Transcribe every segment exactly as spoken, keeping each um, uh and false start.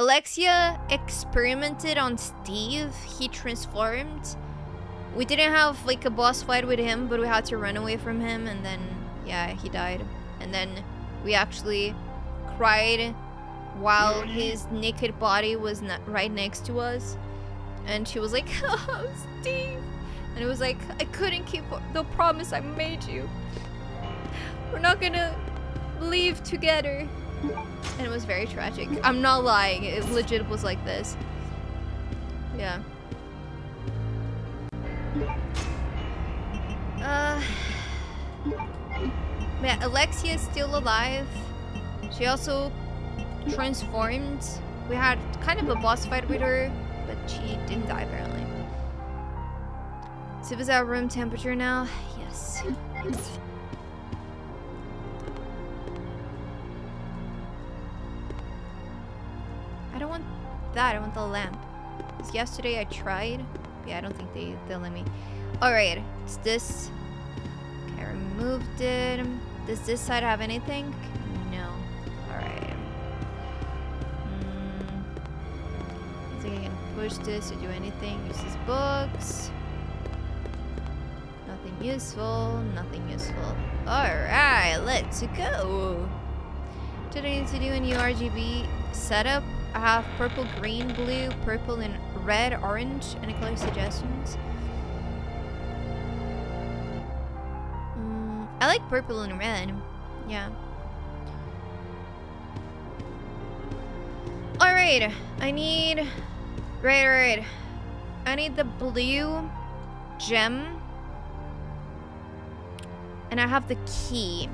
Alexia experimented on Steve. He transformed. We didn't have like a boss fight with him, but we had to run away from him, and then yeah, he died. And then we actually cried while his naked body was not right next to us, and she was like, "Oh, Steve," and it was like, "I couldn't keep the promise I made you. We're not gonna leave together." And it was very tragic. I'm not lying. It legit was like this. Yeah. Uh, yeah, Alexia is still alive. She also transformed. We had kind of a boss fight with her, but she didn't die apparently. So it was at room temperature now. Yes. I don't want that. I want the lamp. Because yesterday I tried. Yeah, I don't think they, they'll let me. Alright, it's this. Okay, I removed it. Does this side have anything? No. Alright. Mm. I think I can push this or do anything. Use these books. Nothing useful. Nothing useful. Alright, let's go. Did I need to do a new R G B setup? I have purple, green, blue, purple, and red, orange. Any color suggestions? Mm, I like purple and red. Yeah. Alright. I need... Right, right. I need the blue gem. And I have the key.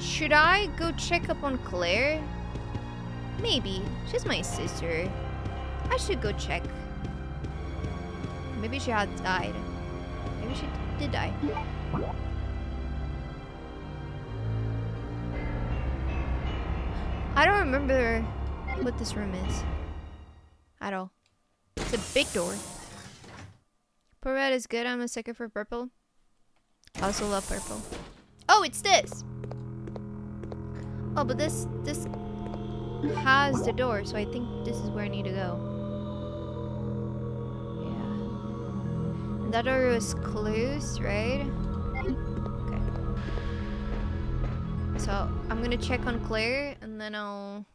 Should I go check up on Claire? Maybe. She's my sister. I should go check. Maybe she had died. Maybe she did die. I don't remember what this room is. At all. It's a big door. Purple red is good. I'm a sucker for purple. I also love purple. Oh, it's this! Oh, but this... this... has the door, so I think this is where I need to go. Yeah. And that door was closed, right? Okay. So I'm gonna check on Claire, and then I'll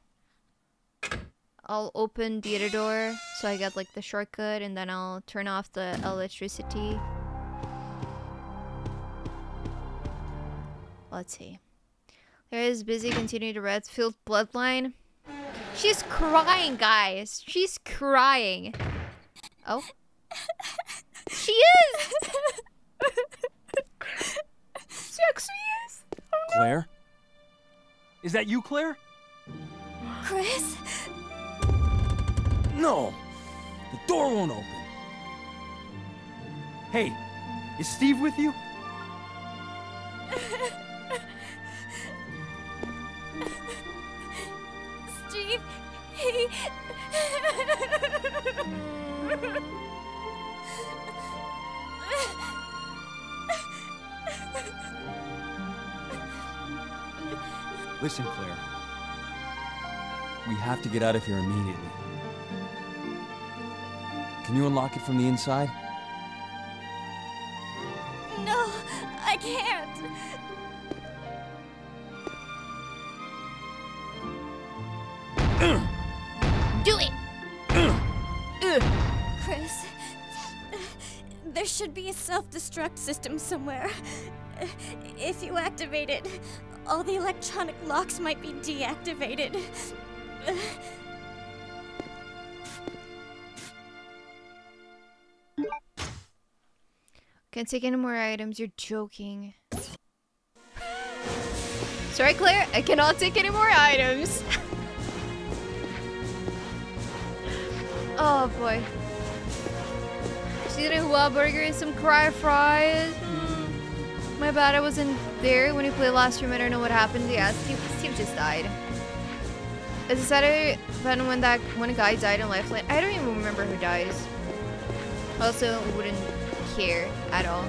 I'll open the other door, so I get like the shortcut, and then I'll turn off the electricity. Let's see. Claire is busy continuing the Redfield bloodline. She's crying, guys. She's crying. Oh. She is! She actually is. Oh, no. Claire? Is that you, Claire? Chris? No. The door won't open. Hey, is Steve with you? Steve, he... Listen, Claire. We have to get out of here immediately. Can you unlock it from the inside? No, I can't. Do it! Chris, there should be a self-destruct system somewhere. If you activate it, all the electronic locks might be deactivated. Can't take any more items, you're joking. Sorry, Claire, I cannot take any more items. Oh boy. She did a Hua burger and some cry fries. Mm. My bad, I wasn't there when you played last stream. I don't know what happened. Yeah, Steve, Steve just died. It's a Saturday then when that one guy died in Lifeline. I don't even remember who dies. Also, wouldn't care at all.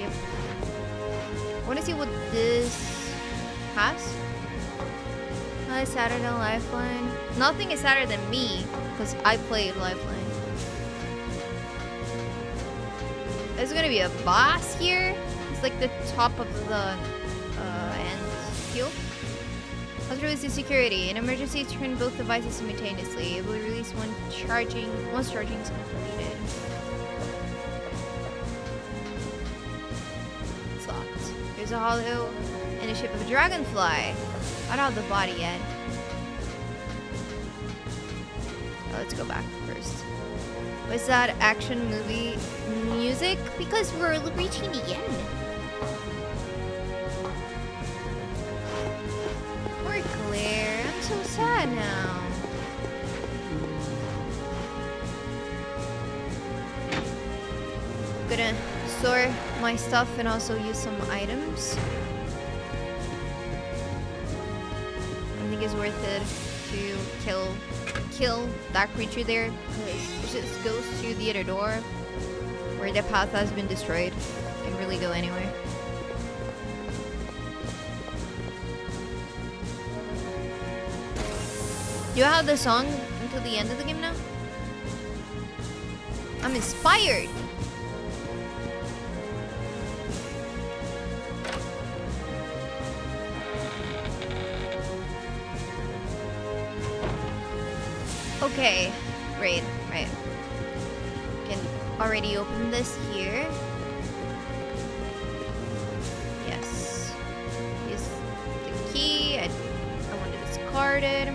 Yep. I want to see what this has. I sadder than Lifeline? Nothing is sadder than me, because I played Lifeline. There's gonna be a boss here. It's like the top of the uh, end field. Let's release the security. In emergency, turn both devices simultaneously. It will release one charging. Once charging is completed. It's locked. There's a hollow in the shape of a dragonfly. I don't have the body yet. Oh, let's go back first. Was that action movie music? Because we're reaching the end. Poor Claire. I'm so sad now. I'm gonna store my stuff and also use some items. I think it's worth it to kill kill that creature there. It just goes through the other door where the path has been destroyed. It can really go anywhere. Do I have the song until the end of the game now? I'm inspired! Okay, right, right. Can already open this here. Yes. Use the key. I, I want to discard it.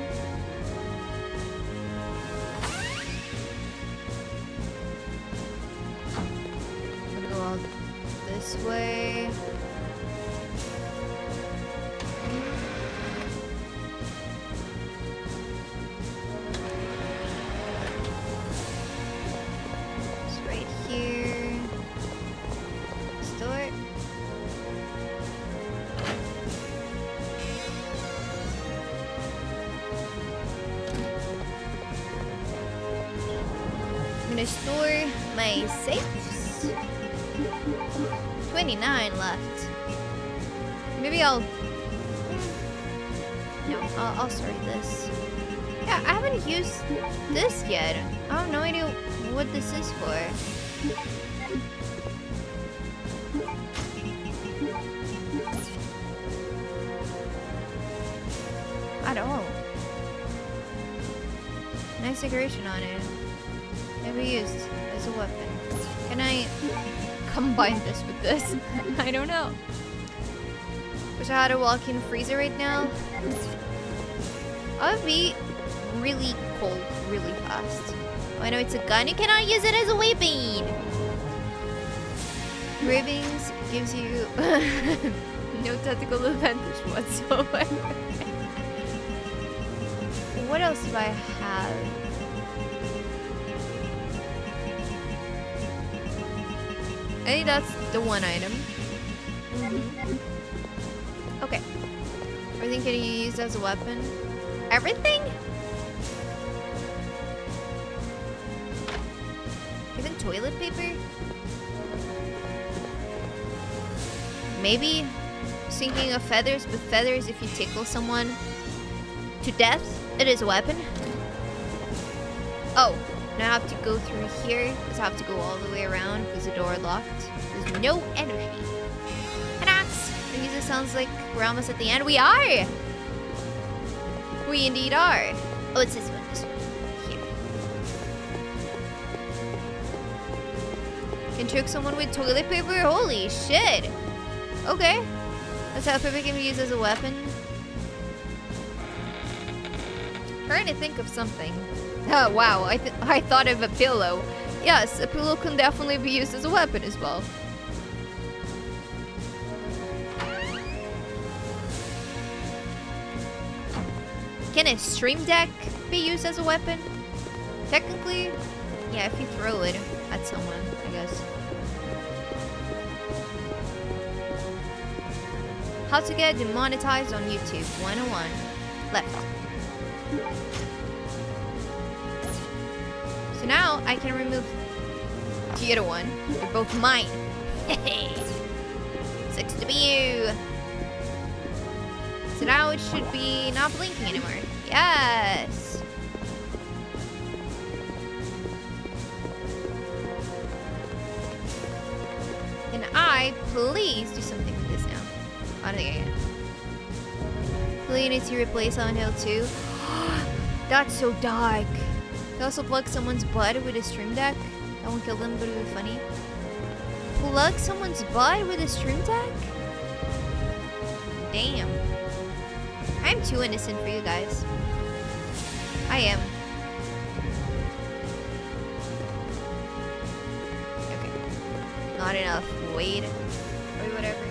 I'm gonna go out this way. Store my safes. twenty-nine left. Maybe I'll... No, I'll, I'll start this. Yeah, I haven't used this yet. I have no idea what this is for. At all. Nice decoration on it. Be used as a weapon. Can I combine this with this? I don't know. Wish I had a walk-in freezer right now. I would be really cold really fast. Oh, I know it's a gun. You cannot use it as a weapon. Ravings gives you no tactical advantage whatsoever. What else do I have? I think that's the one item. Mm-hmm. Okay. Everything can be used as a weapon. Everything? Even toilet paper? Maybe sinking of feathers, with feathers if you tickle someone to death, it is a weapon. Oh. I have to go through here because I have to go all the way around because the door locked. There's no energy. An axe! The music sounds like we're almost at the end. We are! We indeed are. Oh, it's this one. This one. Here. Can trick someone with toilet paper? Holy shit! Okay. That's how paper can be used as a weapon. I'm trying to think of something. Oh, wow, I, th I thought of a pillow. Yes, a pillow can definitely be used as a weapon as well. Can a stream deck be used as a weapon? Technically, yeah, if you throw it at someone, I guess. How to get demonetized on YouTube, one oh one. Left. So now I can remove the other one. They're both mine. Six W. So now it should be not blinking anymore. Yes! Can I please do something with this now? I don't think I can. Will you need to replace Silent Hill two? That's so dark. Can also plug someone's butt with a stream deck. That won't kill them, but it'll be funny. Plug someone's butt with a stream deck? Damn. I'm too innocent for you guys. I am. Okay. Not enough weight. Or whatever.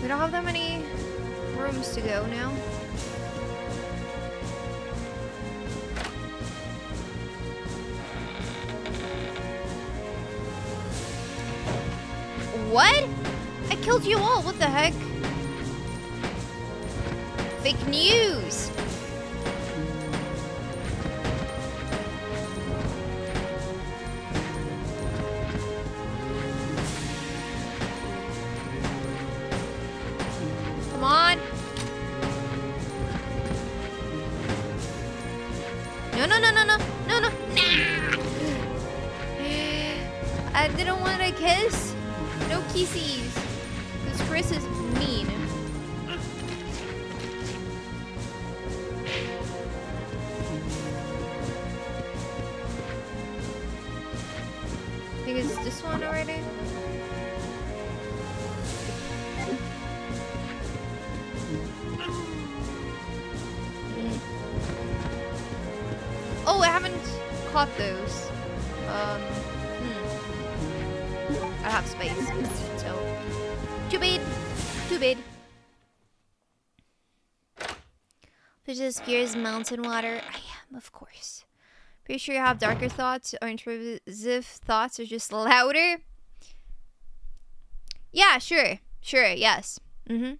We don't have that many rooms to go now. What? I killed you all, what the heck? Fake news! This gears mountain water. I am, of course. Pretty sure you have darker thoughts or intrusive thoughts are just louder. Yeah, sure. Sure, yes. Mm-hmm.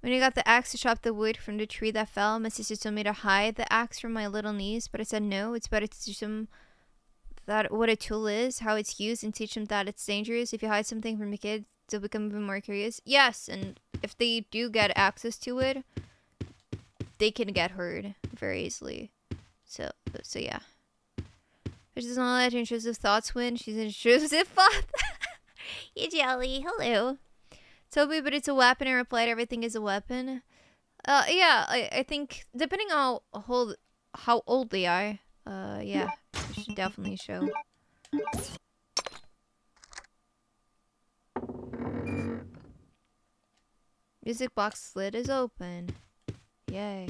When I got the axe to chop the wood from the tree that fell, my sister told me to hide the axe from my little niece, but I said no, it's better to teach them that what a tool is, how it's used, and teach them that it's dangerous. If you hide something from a kid, they'll become even more curious. Yes, and if they do get access to it, they can get hurt very easily. So, so yeah. She does not let intrusive thoughts win. She's an intrusive thought. You jelly. Hello. Told me, but it's a weapon. I replied, everything is a weapon. Uh, yeah, I, I think, depending on how old, how old they are, uh, yeah, it should definitely show. Music box slid is open. Yay.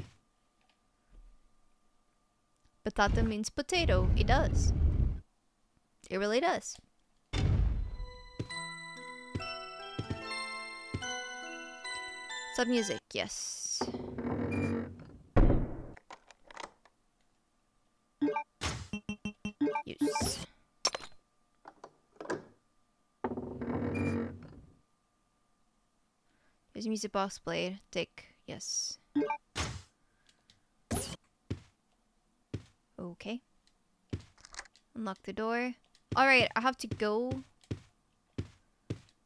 Patata means potato. It does. It really does. Sub music, yes. Use. There's music box played. Tick, yes. Okay. Unlock the door. Alright, I have to go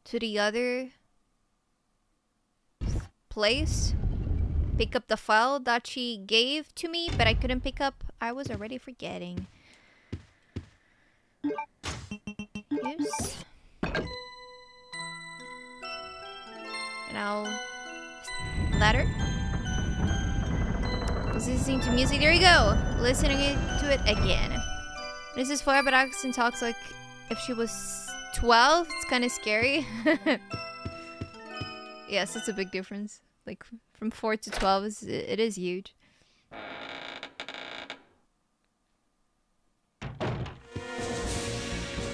to the other place. Pick up the file that she gave to me, but I couldn't pick up. I was already forgetting. Oops. And I'll... ladder. Listening to music, there you go! Listening to it again. This is for, but Axton talks like if she was twelve, it's kind of scary. Yes, it's a big difference. Like, from four to twelve, is, it is huge.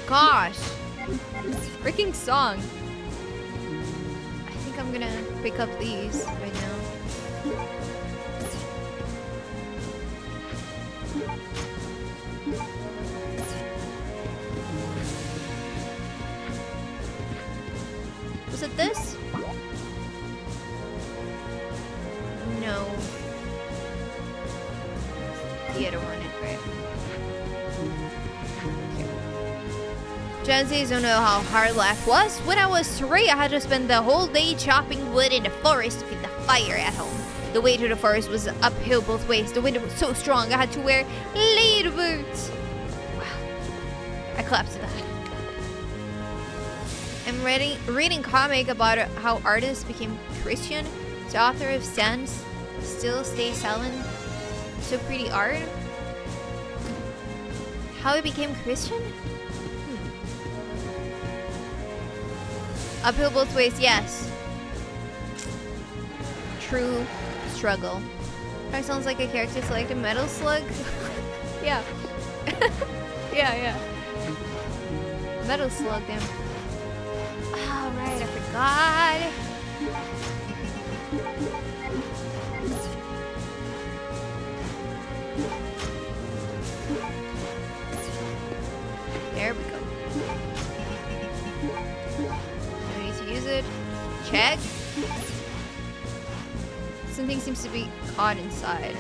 Gosh! Freaking song! I think I'm gonna pick up these right now. Was it this? No. The other one, Gen Z's don't know how hard life was. When I was three, I had to spend the whole day chopping wood in the forest to feed the fire at home. The way to the forest was uphill both ways. The wind was so strong, I had to wear leather boots. Wow. I collapsed to that. I'm reading, reading comic about how artists became Christian. The author of Sans still stays selling so pretty art. How he became Christian? Hmm. Uphill both ways, yes. True struggle. That sounds like a character selected Metal Slug. Yeah. Yeah, yeah. Metal Slug, damn. All right, I forgot. There we go. I need to use it. Check. Something seems to be caught inside.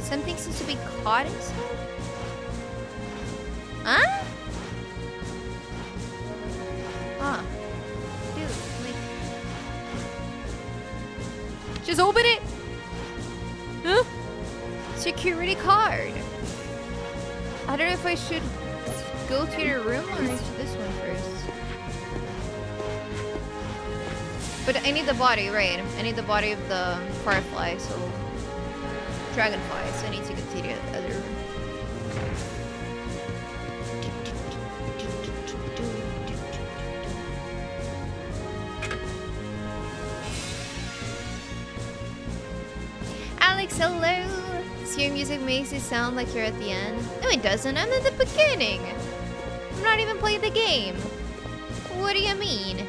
Something seems to be caught inside? Huh? Huh. Dude, wait. Just open it! Huh? Security card. I don't know if I should go to your room or to this one first. But I need the body, right? I need the body of the firefly, so... Dragonfly, so I need to go to the other room. Alex, hello! So your music makes you sound like you're at the end? No, it doesn't. I'm at the beginning. I'm not even playing the game. What do you mean?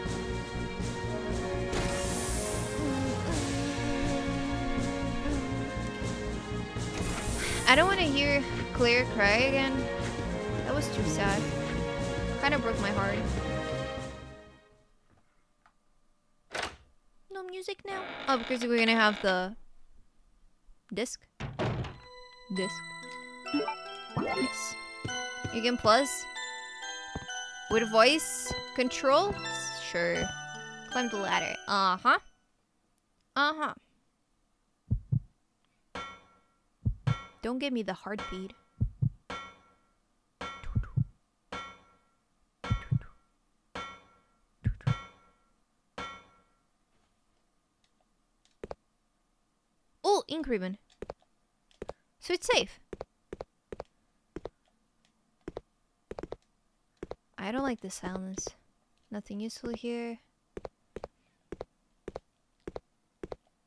I don't want to hear Claire cry again. That was too sad. Kind of broke my heart. No music now? Oh, because we're gonna have the disc. Disc. Yes. You can plus with voice control? Sure. Climb the ladder. Uh-huh. Uh-huh. Don't give me the heartbeat. Oh, ink ribbon. So it's safe. I don't like the silence. Nothing useful here.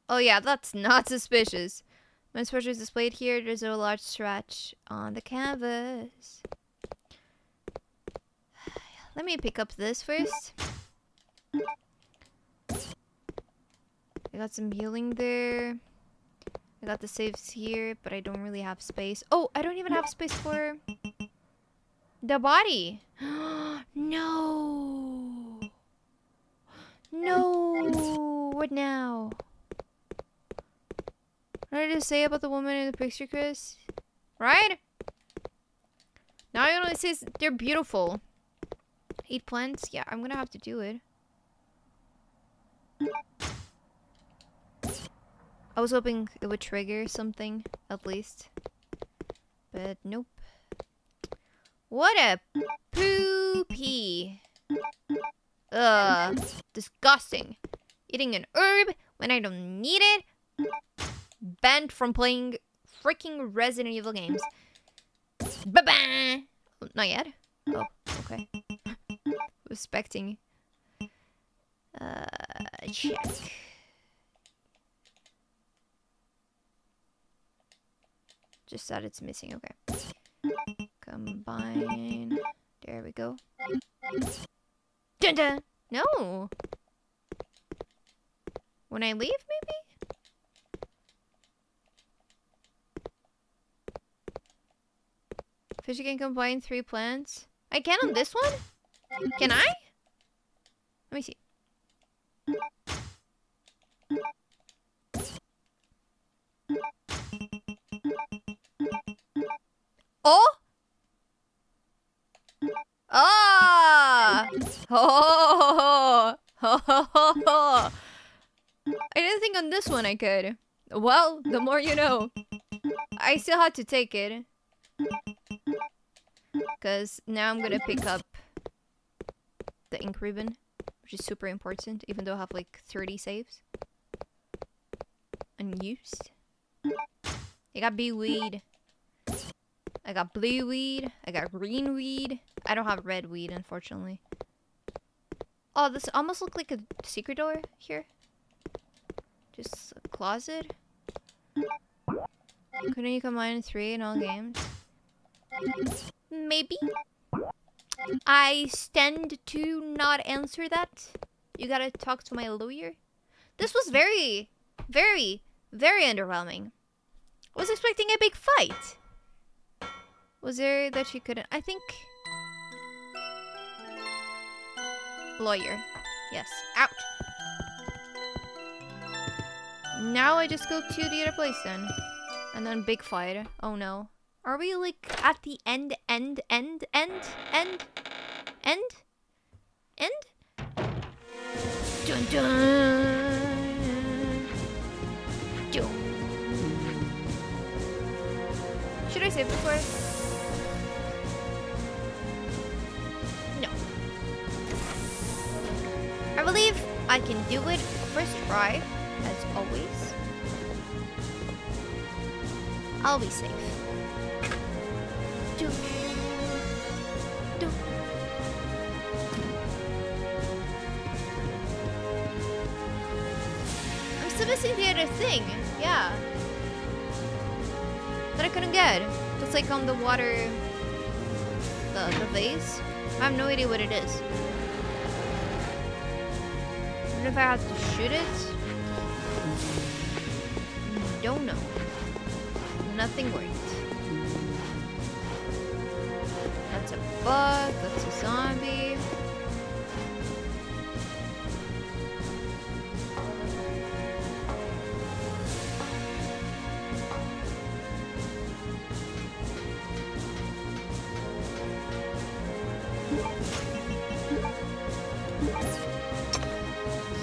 Oh yeah, that's not suspicious. When sweatshirt is displayed here, there's a large scratch on the canvas. Let me pick up this first. I got some healing there. I got the saves here, but I don't really have space. Oh, I don't even have space for the body. No. No. What now? What did I say about the woman in the picture, Chris? Right? Now I only say they're beautiful. Eight plants? Yeah, I'm gonna have to do it. I was hoping it would trigger something, at least. But nope. What a poopy. Ugh. Disgusting. Eating an herb when I don't need it. Banned from playing freaking Resident Evil games. Bye-bye! Not yet? Oh, okay. Respecting. Uh, check. Just that it's missing, okay. Combine. There we go. Dun dun! No! When I leave, maybe? Fish can combine three plants. I can on this one? Can I? Let me see. Oh! Oh, oh, oh, oh, oh. I didn't think on this one I could. Well, the more you know. I still had to take it. Because now I'm gonna pick up the ink ribbon, which is super important, even though I have like thirty saves. Unused. I got bee weed. I got blue weed. I got green weed. I don't have red weed, unfortunately. Oh, this almost looks like a secret door here. Just a closet. Couldn't you combine three in all games? Maybe. I stand to not answer that. You gotta talk to my lawyer. This was very, very, very underwhelming. I was expecting a big fight. Was there that she couldn't? I think... Lawyer. Yes. Out. Now I just go to the other place then. And then big fight. Oh no. Are we like at the end, end, end, end, end, end, end? Dun dun! Dun. Should I save before? No. I believe I can do it first try, as always. I'll be safe. Do. Do. I'm still missing the other thing, yeah. That I couldn't get. That's like on the water... The, the vase? I have no idea what it is. Even if I had to shoot it? Don't know. Nothing worked. That's a bug, that's a zombie.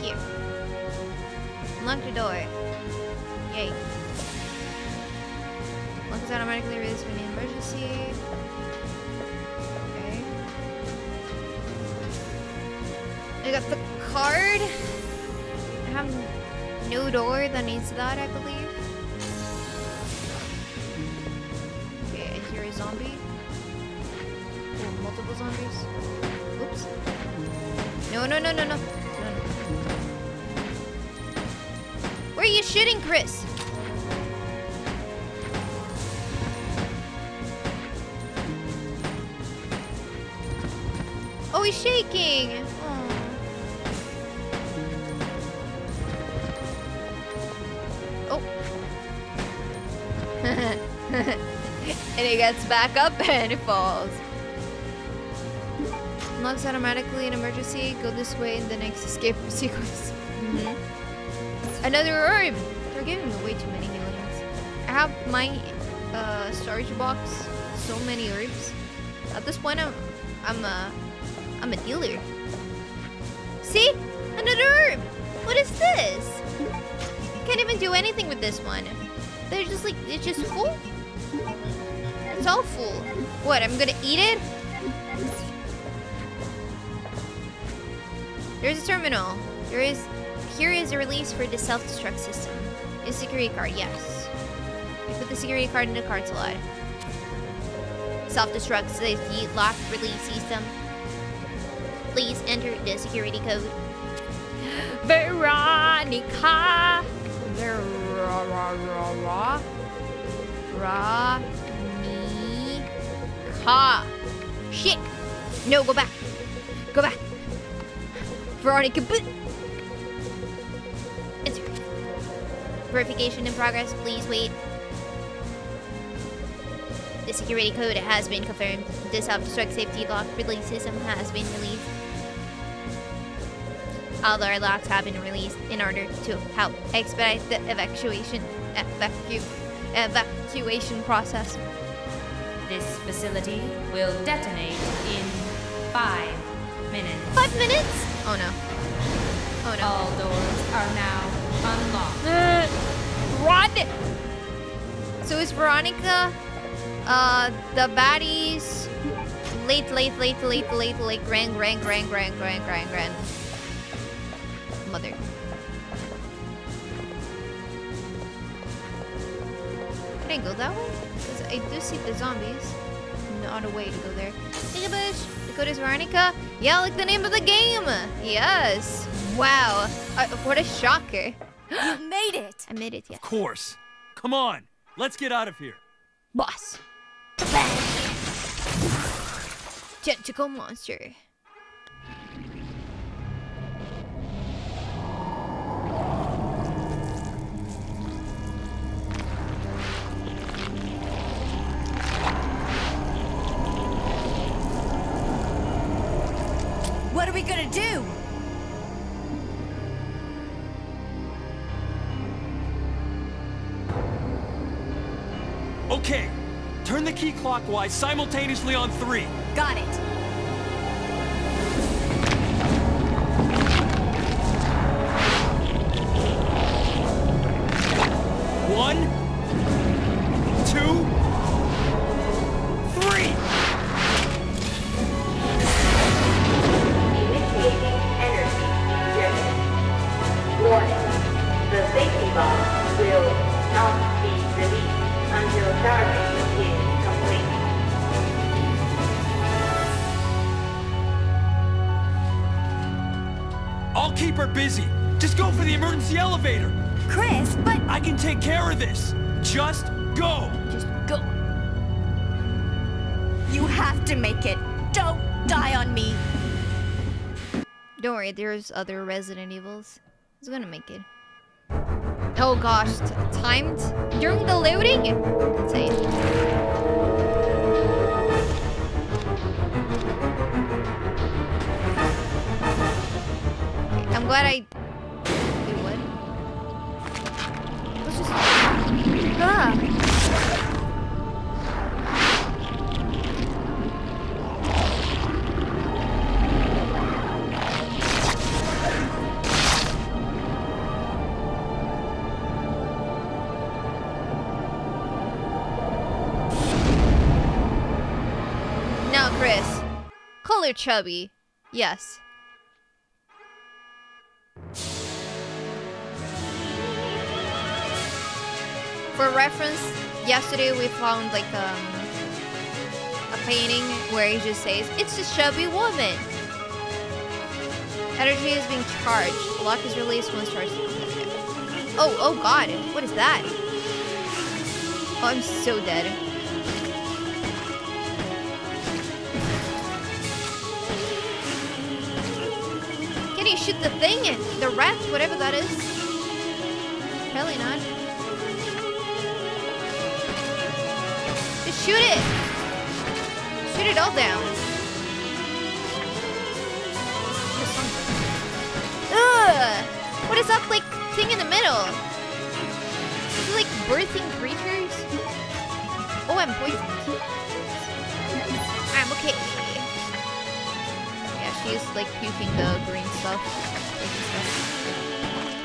Here. Unlock the door. Yay. Lock is automatically released when an emergency. Okay. I got the card. I have no door that needs that, I believe. Okay, I hear a zombie. Oh, multiple zombies. Oops. No, no, no, no, no. No, no. Where are you shooting, Chris? Oh, he's shaking! Aww. Oh. And he gets back up and it falls. Unlocks automatically in emergency. Go this way in the next escape sequence. Mm-hmm. Another herb! They're giving away too many healings. I have my uh, storage box. So many herbs. At this point, I'm... I'm uh, I'm a dealer. See? Another herb! What is this? I can't even do anything with this one. They're just like, it's just full? It's all full. What, I'm gonna eat it? There's a terminal. There is... Here is a release for the self-destruct system. A security card, yes. I put the security card in the card slot. Self-destruct safety lock release system. Please enter the security code. Veronica! Veronica. Veronica. Shit! No, go back. Go back. Veronica, but... Answer. Verification in progress. Please wait. The security code has been confirmed. The self-destruct safety lock release system has been released. All our locks have been released in order to help expedite the evacuation evacu evacuation process. This facility will detonate in five minutes. Five minutes? Oh no. Oh no. All doors are now unlocked. Uh, run! So it's Veronica, uh, the baddies, late, late, late, late, late, late, grand, grand, grand, grand, grand, grand, grand. Mother. Can I go that way? Because I do see the zombies. Not a way to go there. English, the code is Veronica. Yeah, like the name of the game. Yes. Wow. Uh, what a shocker. You made it. I made it, yeah. Of course. Come on. Let's get out of here. Boss. Tentacle monster. What are we gonna do? Okay, turn the key clockwise simultaneously on three. Got it. One, two, three. Initiating energy drift. Warning. The safety bomb will not be released until target is complete. I'll keep her busy. Just go for the emergency elevator. Chris, but... I can take care of this. Just go. Just go. You have to make it. Don't die on me. Don't worry, there's other Resident Evils. It's gonna make it. Oh gosh, t timed during the looting? That's it. Okay, I'm glad I... Wait, what? Let's just... Ah! Chubby. Yes. For reference, yesterday we found like um, a painting where he just says, it's a chubby woman. Energy is being charged. Lock is released once charged. Oh, oh god. What is that? Oh, I'm so dead. Shoot the thing, the rat, whatever that is. Probably not. Just shoot it. Shoot it all down. Ugh! What is that like thing in the middle? Is it like birthing creatures? Oh, I'm poisoned. I'm okay. She's like puking the green stuff.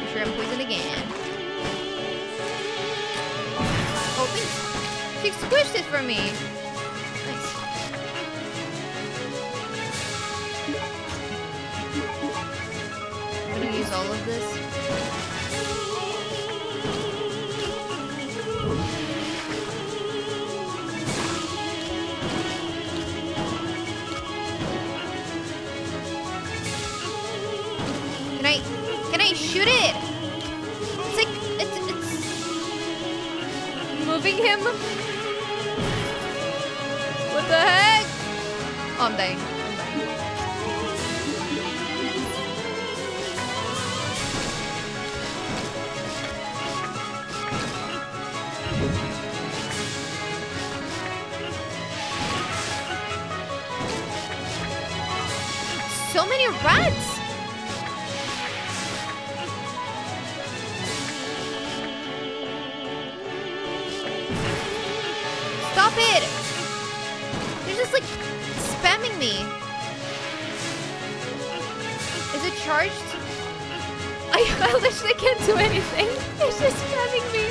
I'm sure I'm poisoned again. Oh, thanks. She squished it for me. Nice. I'm gonna use all of this. Can I, can I shoot it? It's like, it's, it's moving him. What the heck? Oh, I'm dying. I'm dying. So many rats. It. They're just like spamming me. Is it charged? I, I literally can't do anything. It's just grabbing me.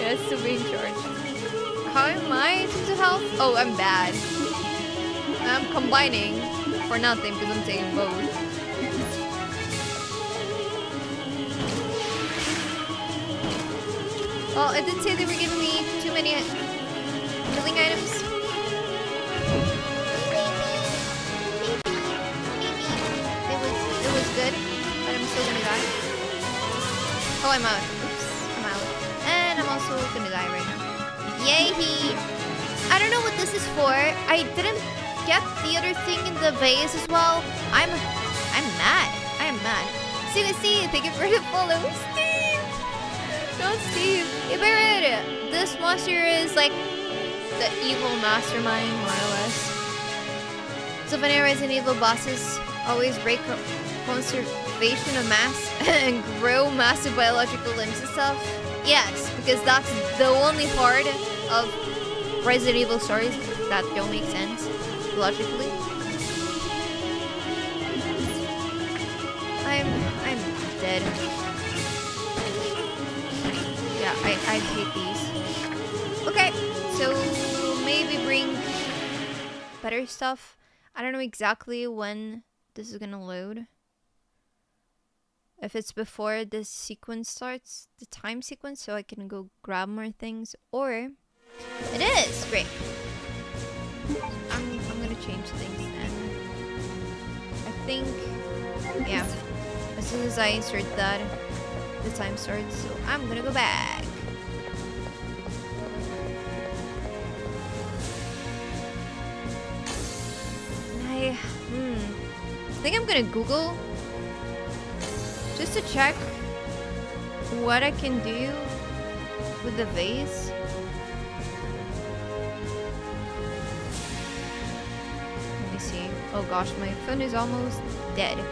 Yeah, it's still being charged. How am I in terms of health? Oh, I'm bad. I'm combining for nothing because I'm taking both. Well, I did say they were giving me too many healing items. Maybe, maybe, maybe. It was, it was good, but I'm still gonna die. Oh, I'm out. Oops, I'm out. And I'm also gonna die right now. Yay! I don't know what this is for. I didn't get the other thing in the vase as well. I'm, I'm mad. I am mad. So you guys see, thank you for the follows. Don't Steve. This monster is like the evil mastermind, more or less. So many Resident Evil bosses always break conservation of mass and grow massive biological limbs and stuff. Yes, because that's the only part of Resident Evil stories that don't make sense logically. I'm I'm dead. Yeah, I, I hate these. Okay, so maybe bring better stuff. I don't know exactly when this is gonna load. If it's before this sequence starts, the time sequence, so I can go grab more things, or... It is! Great! I'm, I'm gonna change things then. I think... Yeah. As soon as I insert that... the time starts, so I'm gonna go back. I, hmm, I think I'm gonna Google just to check what I can do with the vase. Let me see. Oh gosh, my phone is almost dead.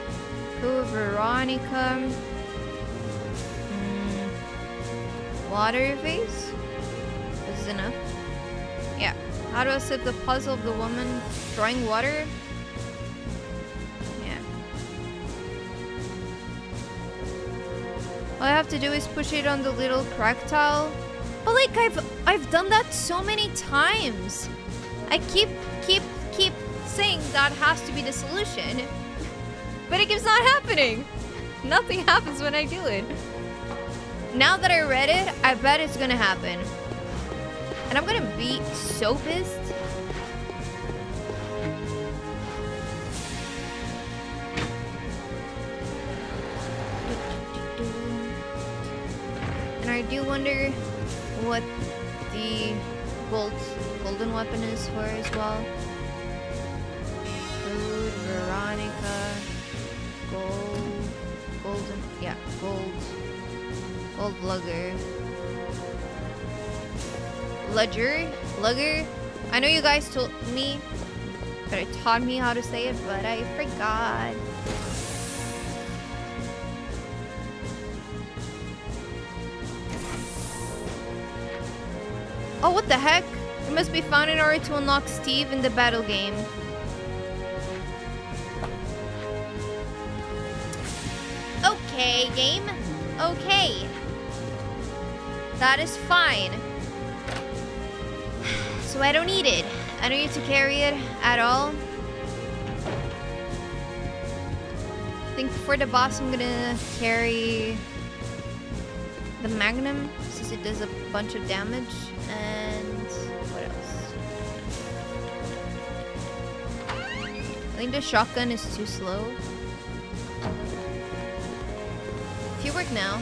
Code: Veronica. Water vase? This is enough. Yeah. How do I solve the puzzle of the woman drawing water? Yeah. All I have to do is push it on the little crack tile. But like I've I've done that so many times. I keep keep keep saying that has to be the solution. But it keeps not happening. Nothing happens when I do it. Now that I read it, I bet it's gonna happen. And I'm gonna be so pissed. And I do wonder what the gold, golden weapon is for as well. Code: Veronica. Gold. Golden. Yeah, gold. Old lugger. Ledger? Lugger? I know you guys told me, but it taught me how to say it, but I forgot. Oh, what the heck? It must be found in order to unlock Steve in the battle game. Okay, game. Okay. That is fine. So I don't need it. I don't need to carry it at all. I think for the boss I'm gonna carry the Magnum since it does a bunch of damage. And what else? I think the shotgun is too slow. If you work now.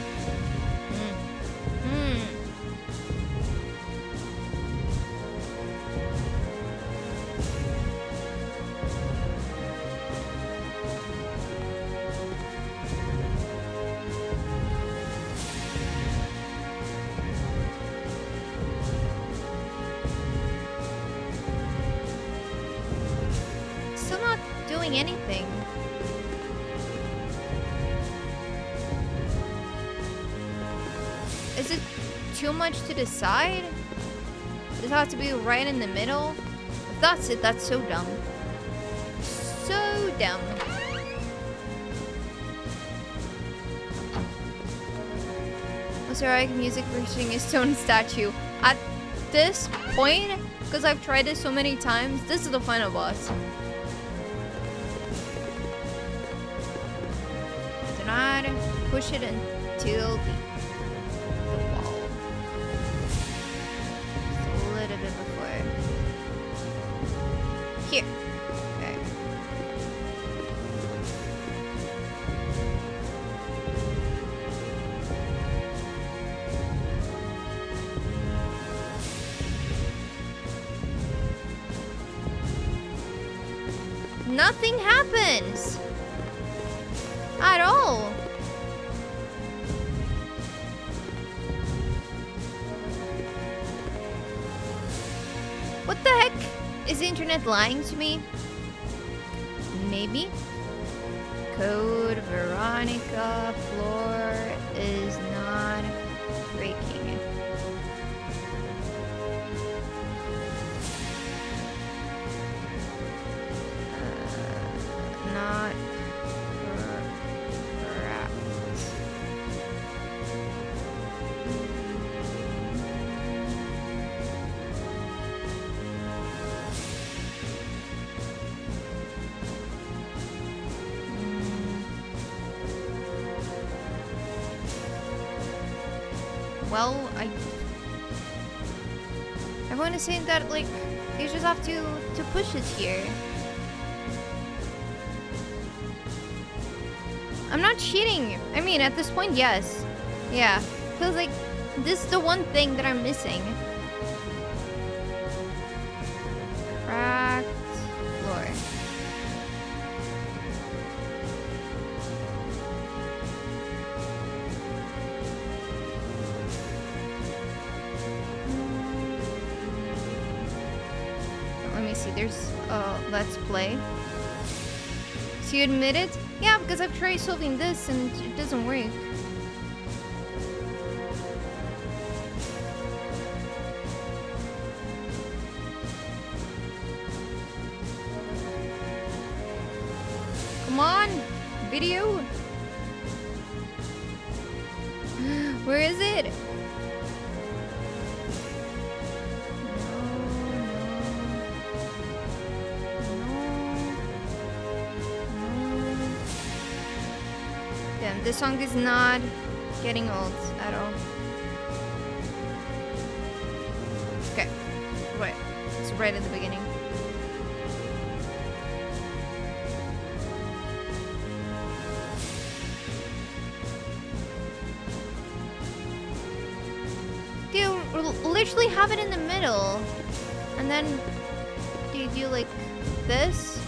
To decide? Does it have to be right in the middle? If that's it, that's so dumb. So dumb. heroic music for hitting a stone statue. At this point, because I've tried this so many times, this is the final boss. Do not push it until the, the wall. Just a little bit before. Here. Nothing happens at all. What the heck? Is the internet lying to me? Maybe. Code Veronica floor is not breaking. Not correct. Well, I I want to say that, like, you just have to to push it here. I'm not cheating. I mean, at this point, yes. Yeah. Because, like, this is the one thing that I'm missing. Cracked floor. Let me see. There's uh, Let's Play. So you admit it? Yeah, because I've tried solving this and it doesn't work. Come on, video. Where is it? This song is not getting old at all. Okay, wait, it's right at the beginning. They literally have it in the middle, and then you do like this.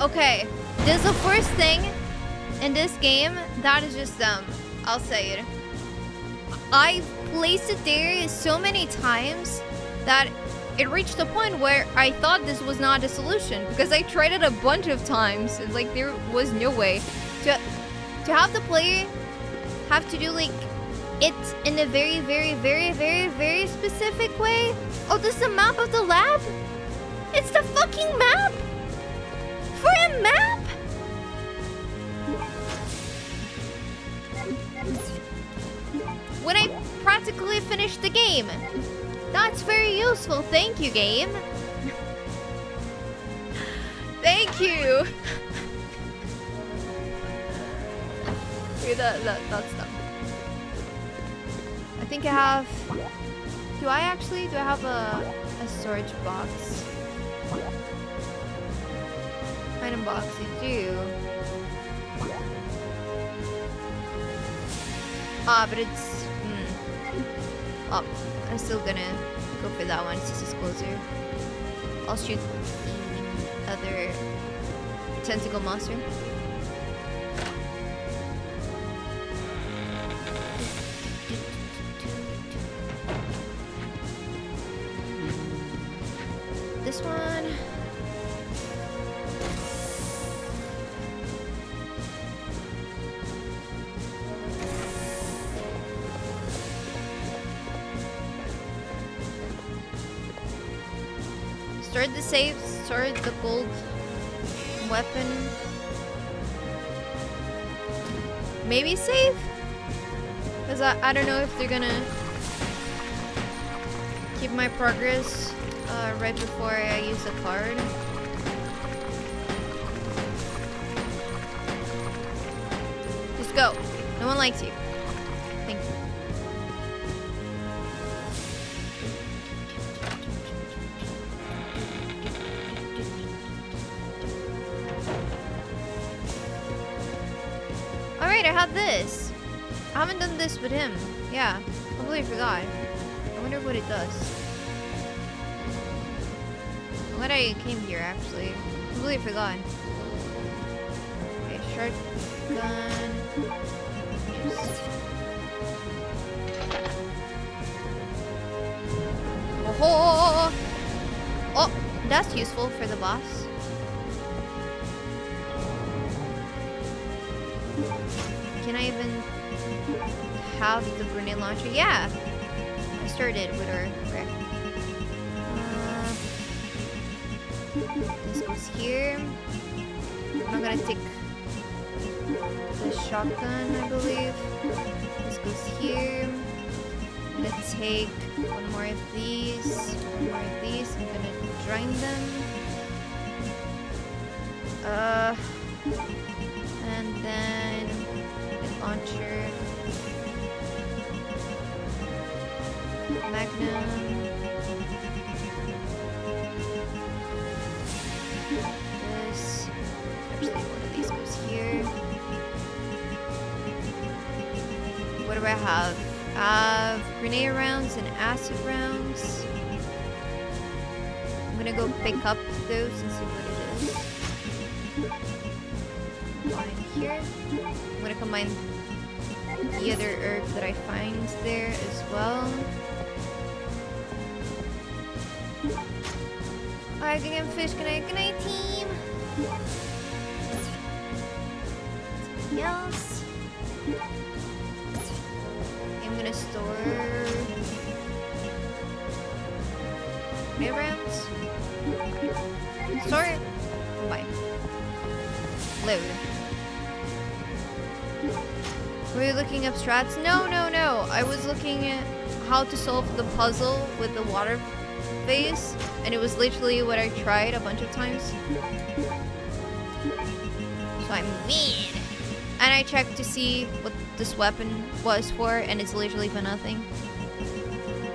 Okay. This is the first thing in this game that is just dumb. I'll say it. I've placed it there so many times that it reached the point where I thought this was not a solution, because I tried it a bunch of times and, like, there was no way to to have the player have to do, like, it in a very, very, very, very, very specific way. Oh, this is the map of the lab? It's the fucking map! For a map? When I practically finished the game. That's very useful. Thank you, game. Thank you. that, that, that's dumb. I think I have... Do I actually? Do I have a, a storage box? Item box, you do. Ah, but it's... Mm. Oh, I'm still gonna go for that one since it's closer. I'll shoot the other tentacle monster. This one... Start the safe, start the gold weapon. Maybe save? Because I, I don't know if they're gonna keep my progress uh, right before I use the card. Just go. No one likes you. Thank you. Alright, I have this. I haven't done this with him. Yeah, I completely forgot. I wonder what it does. I'm glad I came here, actually. I completely forgot. Okay, shotgun. Yes. Oh, oh, that's useful for the boss. Can I even have the grenade launcher? Yeah! I started with her. Right. Uh, this goes here. I'm gonna take the shotgun, I believe. This goes here. I'm gonna take one more of these. One more of these. I'm gonna drain them. Uh, and then... launcher, Magnum, this, actually one of these goes here. What do I have? I have grenade rounds and acid rounds. I'm gonna go pick up those and see what it is. Here. I'm gonna combine the other herb that I find there as well. Alright, good game, fish. Good night, good night, team. Something else. I'm gonna store grenade rounds. Store it. Combine. Load. Were you looking up strats? No, no, no. I was looking at how to solve the puzzle with the water phase, and it was literally what I tried a bunch of times. So I'm mean. And I checked to see what this weapon was for, and it's literally for nothing.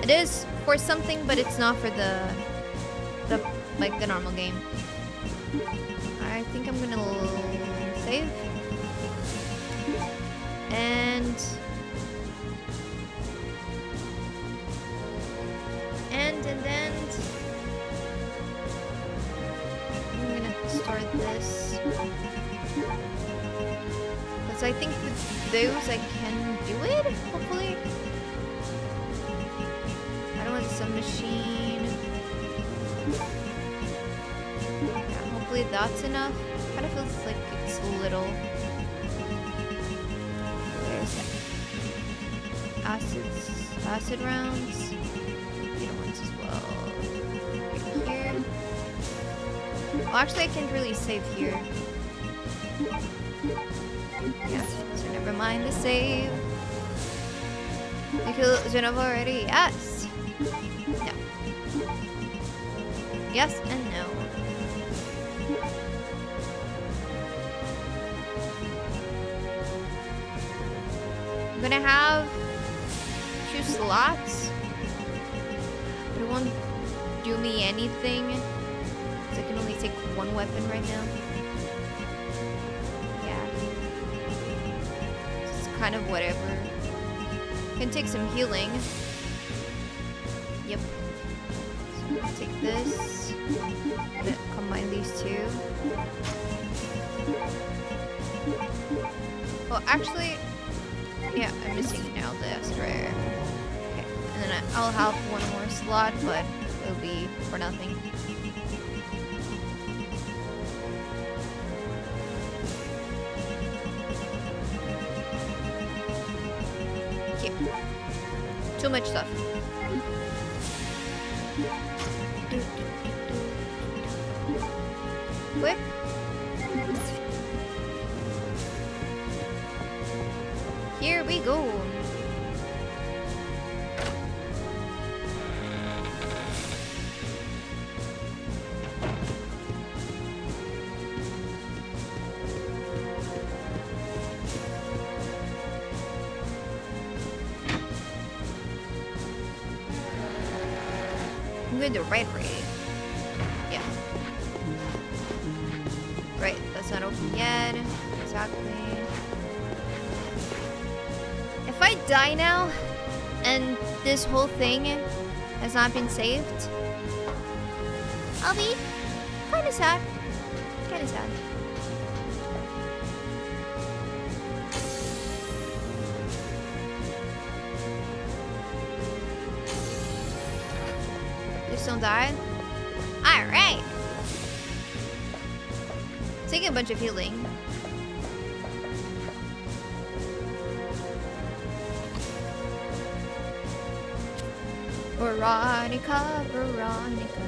It is for something, but it's not for the, the like the normal game. I think I'm gonna save. And and and and I'm gonna start this because I think with those I can do it. Hopefully, I don't want the submachine. Yeah, hopefully that's enough. Kind of feels like it's a little. Acids, acid rounds, the other ones as well. Right here. Well, actually, I can't really save here. Yeah, so never mind the save. You killed Genova already? Yes! No. Yes and no. I'm gonna have two slots, but it won't do me anything because I can only take one weapon right now. Yeah, it's kind of whatever. Can take some healing. Yep. So I'm gonna take this. I'm gonna combine these two. Well, actually. Yeah, I'm missing now the acid rare. Okay, and then I, I'll have one more slot, but it'll be for nothing. Okay. Too much stuff. Quick. go. I'm going to the right way. Yeah. Right, that's not open yet. Exactly. If I die now, and this whole thing has not been saved, I'll be kind of sad. Kind of sad. Just don't die. All right. Taking a bunch of healing. Veronica, Veronica.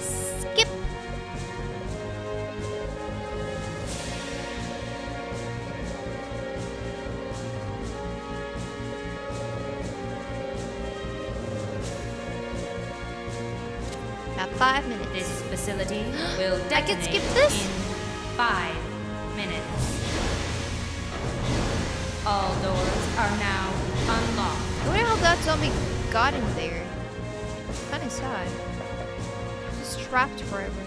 Skip. Five minutes. This facility will detonate. I can skip this. In five minutes. All doors are now unlocked. I wonder how that zombie got in there. Kind of sad. Just trapped forever.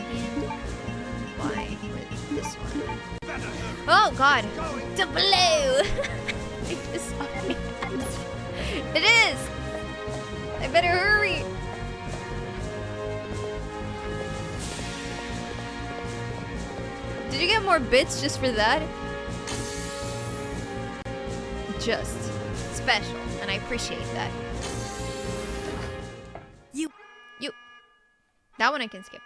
And why with this one? Oh God! The blue. It is! I better hurry! Did you get more bits just for that? Just special, and I appreciate that. You. You. That one I can skip.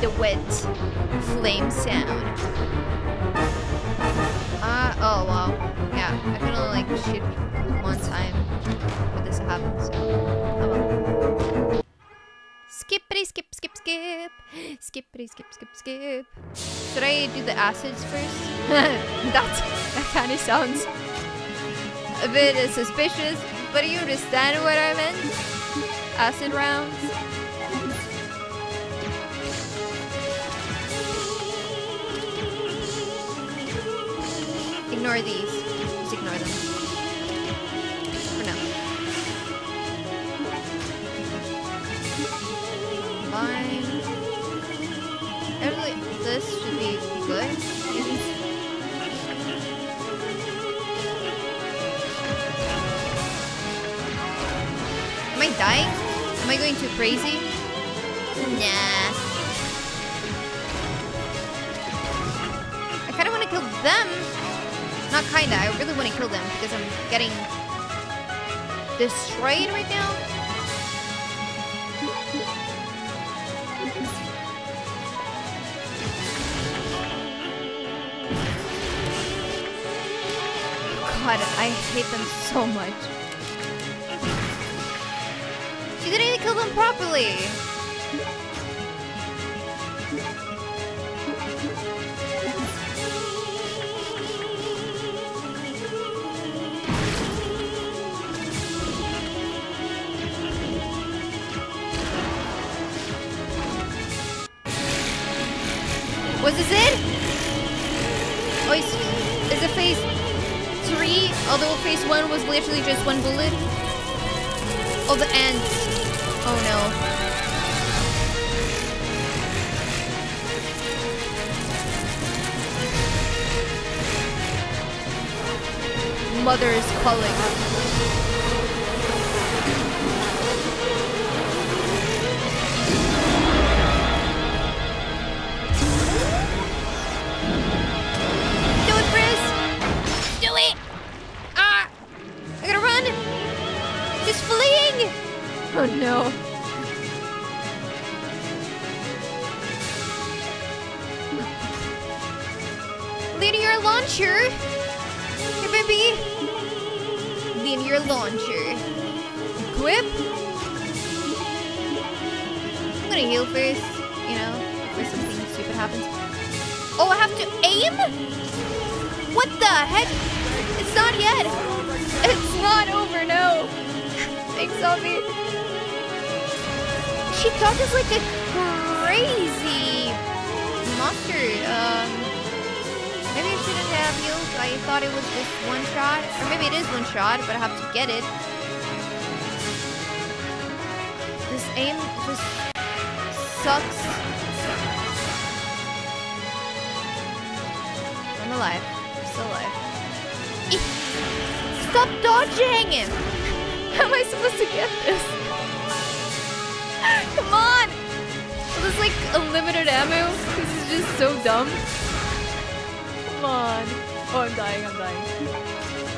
The wet flame sound. Uh, oh wow. Yeah, I can only like shoot one time when this happens. So. Oh well. Skippity skip skip skip. Skippity skip skip skip. Should I do the acids first? that that kind of sounds a bit suspicious, but you understand what I meant? Acid rounds. Ignore these. Just ignore them. For now. Fine. Actually, this should be good. Easy. Am I dying? Am I going too crazy? Nah. I kind of want to kill them. Not kinda, I really want to kill them because I'm getting destroyed right now. God, I hate them so much. You didn't even kill them properly. Was this it? Oh, is, is it phase three? Although phase one was literally just one bullet. Oh, the end. Oh no. Mother is calling. Do it! Ah! I gotta run! linear launcher. Here, baby. Linear launcher. Equip. I'm gonna heal first, you know, before something stupid happens. Oh, I have to aim? What the heck? It's not yet. It's not over, no. Thanks, zombie. She talks like a crazy monster. Um, maybe I shouldn't have healed. I thought it was just one shot. Or maybe it is one shot, but I have to get it. This aim just sucks. I'm alive. I'm still alive. Eek. Stop dodging him! How am I supposed to get this? Come on! This is like unlimited ammo. This is just so dumb. Come on. Oh, I'm dying, I'm dying.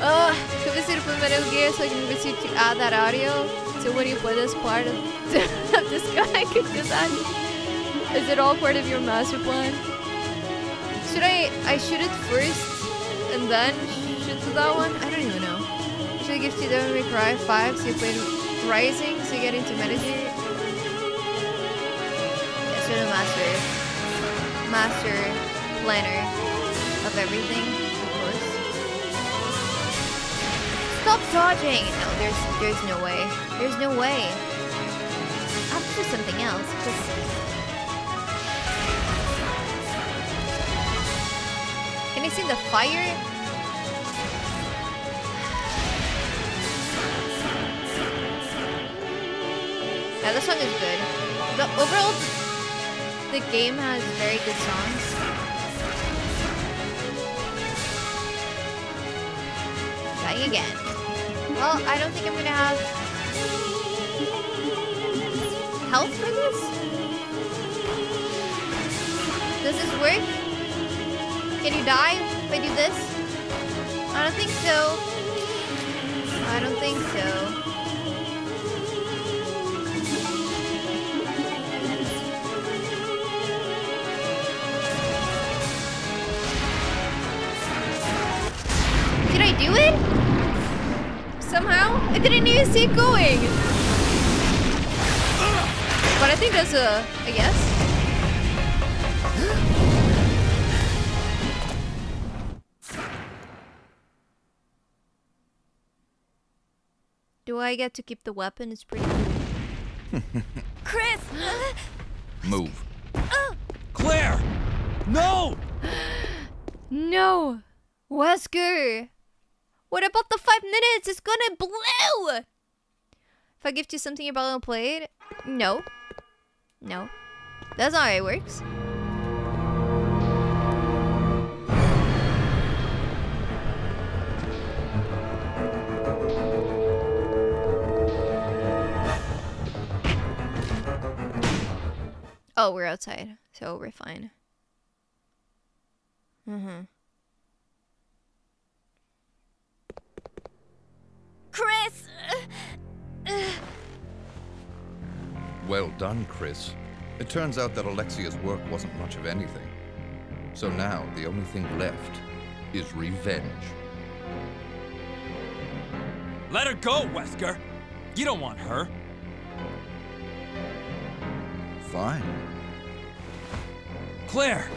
Ugh, tuve que poner el gear so I can proceed to add that audio. So what do you play this part of this guy? Could do that? Is it all part of your master plan? Should I I shoot it first and then shoot to that one? I don't even know. Should I give to Devil May Cry five so you play Rising so you get into medicine? Master, master planner of everything, of course. Stop dodging! No, there's there's no way. There's no way. I have to do something else. Just... Can you see the fire? Yeah, this song is good. The overall. The game has very good songs. Try again. Well, I don't think I'm gonna have health for this. Does this work? Can you die if I do this? I don't think so. I don't think so. Did I do it? Somehow? I didn't even see it going! But I think that's a... I guess? Do I get to keep the weapon? It's pretty cool. Chris! Move. Claire! No! No! Wesker! What about the five minutes? It's gonna blow! If I gift you something you're probably gonna play it? No. No. That's not how it works. Oh, we're outside, so we're fine. Mm-hmm. Chris! Well done, Chris. It turns out that Alexia's work wasn't much of anything. So now, the only thing left is revenge. Let her go, Wesker! You don't want her. Fine. Claire!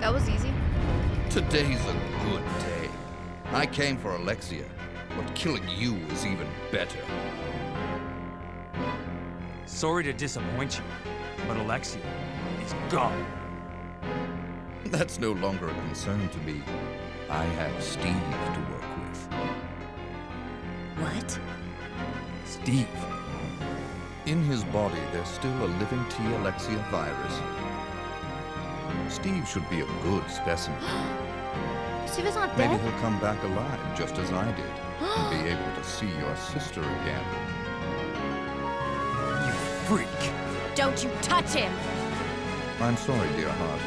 That was easy. Today's a good day. I came for Alexia, but killing you is even better. Sorry to disappoint you, but Alexia is gone. That's no longer a concern to me. I have Steve to work with. What? Steve. In his body, there's still a living T-Alexia virus. Steve should be a good specimen. Steve is not dead? Maybe he'll come back alive, just as I did, and be able to see your sister again. You freak! Don't you touch him! I'm sorry, dear heart.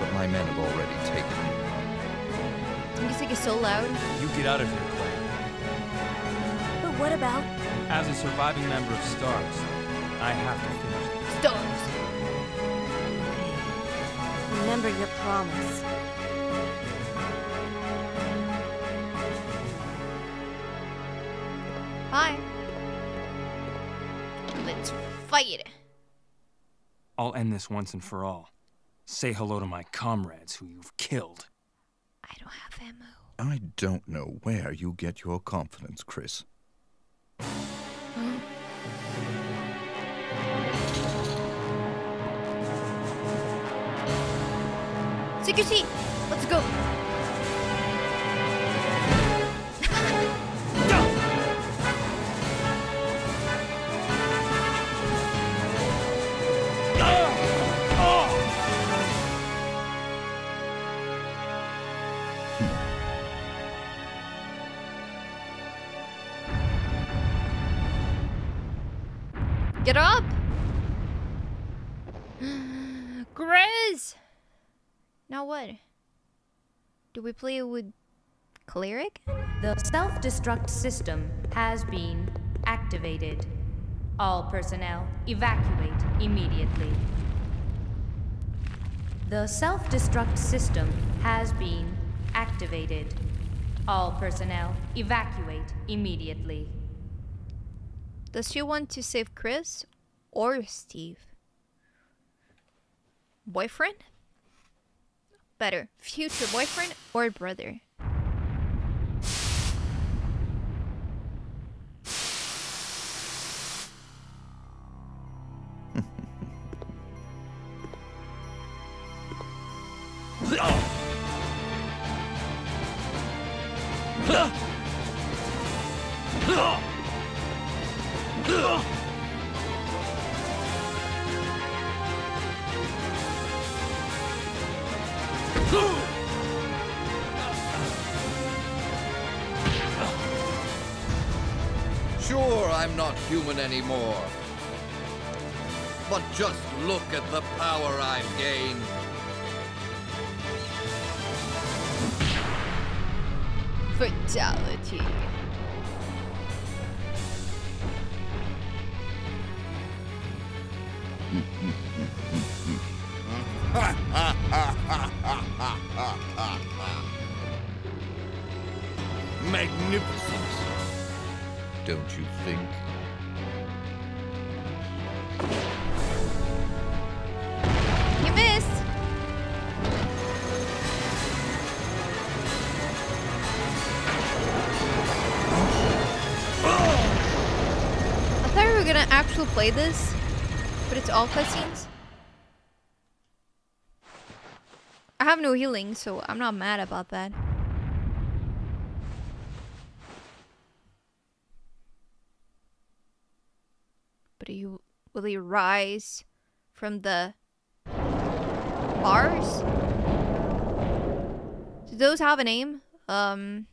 But my men have already taken him. The music is so loud. You get out of here, Claire. But what about? As a surviving member of Starks, I have to finish. stars. Remember your promise. Hi. Let's fight. I'll end this once and for all. Say hello to my comrades who you've killed. I don't have ammo. I don't know where you get your confidence, Chris. Hmm? Take your seat. Let's go. Get up! Chris! Now what? Do we play with Claire again? The self-destruct system has been activated. All personnel evacuate immediately. The self-destruct system has been activated. All personnel evacuate immediately. Does she want to save Chris or Steve? Boyfriend? Better, future boyfriend or brother? Human anymore. But just look at the power I've gained. Fatality. Magnificent, don't you think? Play this, but it's all cutscenes. I have no healing, so I'm not mad about that. But you will he rise from the bars? Do those have a name? Um,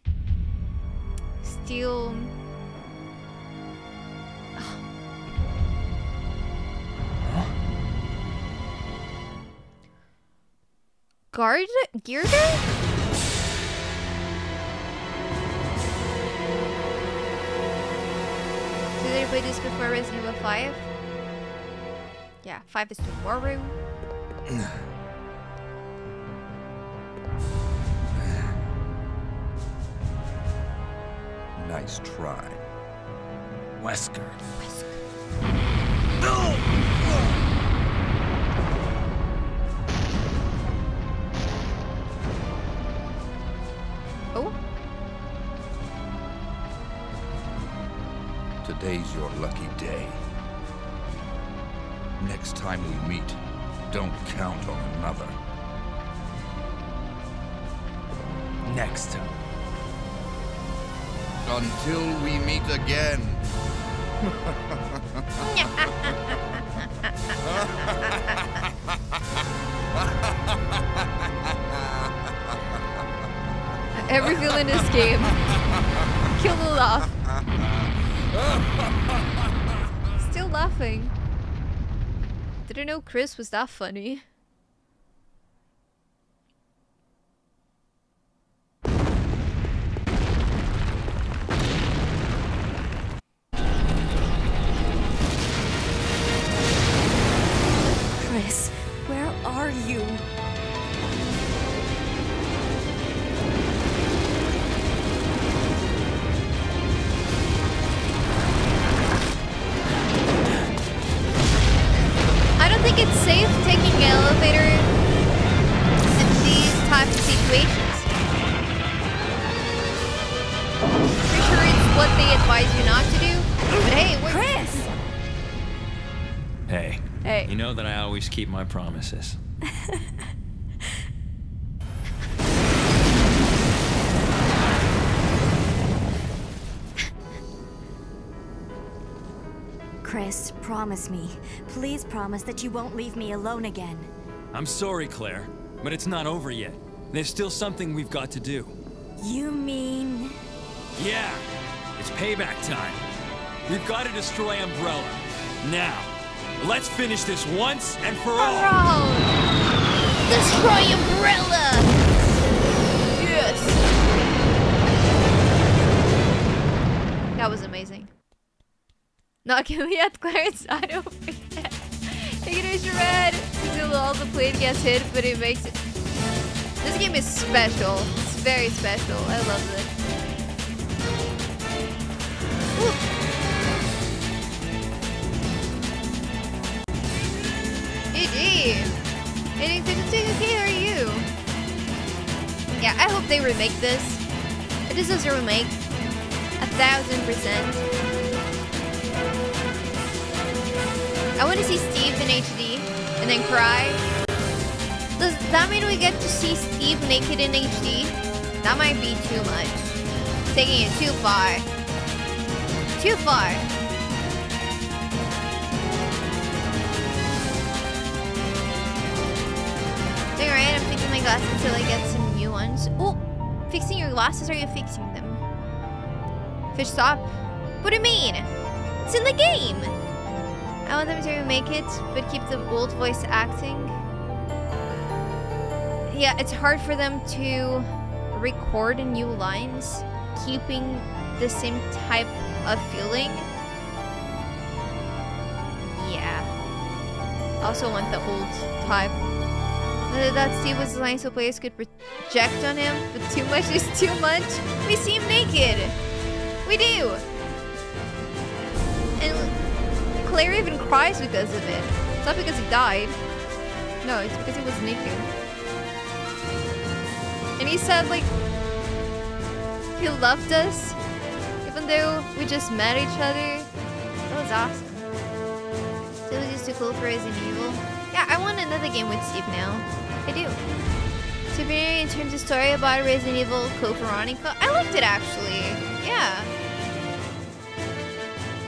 steel. Guard gear guy? Did they play this before Resident Evil five? Yeah, five is the war room. Nice try. Wesker. Wesker. No! Today's your lucky day. Next time we meet, don't count on another. Next time. Until we meet again. Every villain in this game. Kill the laugh. Still laughing. Didn't know Chris was that funny. taking elevator in these types of situations. For sure it's what they advise you not to do, but hey, we're... Chris! Hey. Hey. You know that I always keep my promises. Chris, promise me. Please promise that you won't leave me alone again. I'm sorry, Claire, but it's not over yet. There's still something we've got to do. You mean... Yeah! It's payback time. We've got to destroy Umbrella. Now, let's finish this once and for all! all. Destroy Umbrella! Yes! That was amazing. Not gonna yet, Clarence. I don't forget. Take it as your red. Still, all the plate gets hit, but it makes it. This game is special. It's very special. I love it. G G. How are you? Yeah, I hope they remake this. If this is a remake, a thousand percent. I want to see Steve in H D, and then cry. Does that mean we get to see Steve naked in H D? That might be too much. Taking it too far. Too far. Alright, I'm fixing my glasses until I get some new ones. Oh! Fixing your glasses, or are you fixing them? Fish stop. What do you mean? It's in the game! I want them to remake it, but keep the old voice acting. Yeah, it's hard for them to record new lines, keeping the same type of feeling. Yeah. I also want the old type. That Steve was designed so players could project on him, but too much is too much. We see him naked. We do. And... Claire even cries because of it. It's not because he died. No, it's because he was naked. And he said, like, he loved us, even though we just met each other. That was awesome. Still just too cool for Resident Evil. Yeah, I want another game with Steve now. I do. To be in terms of story about Resident Evil, Code: Veronica, I liked it actually. Yeah.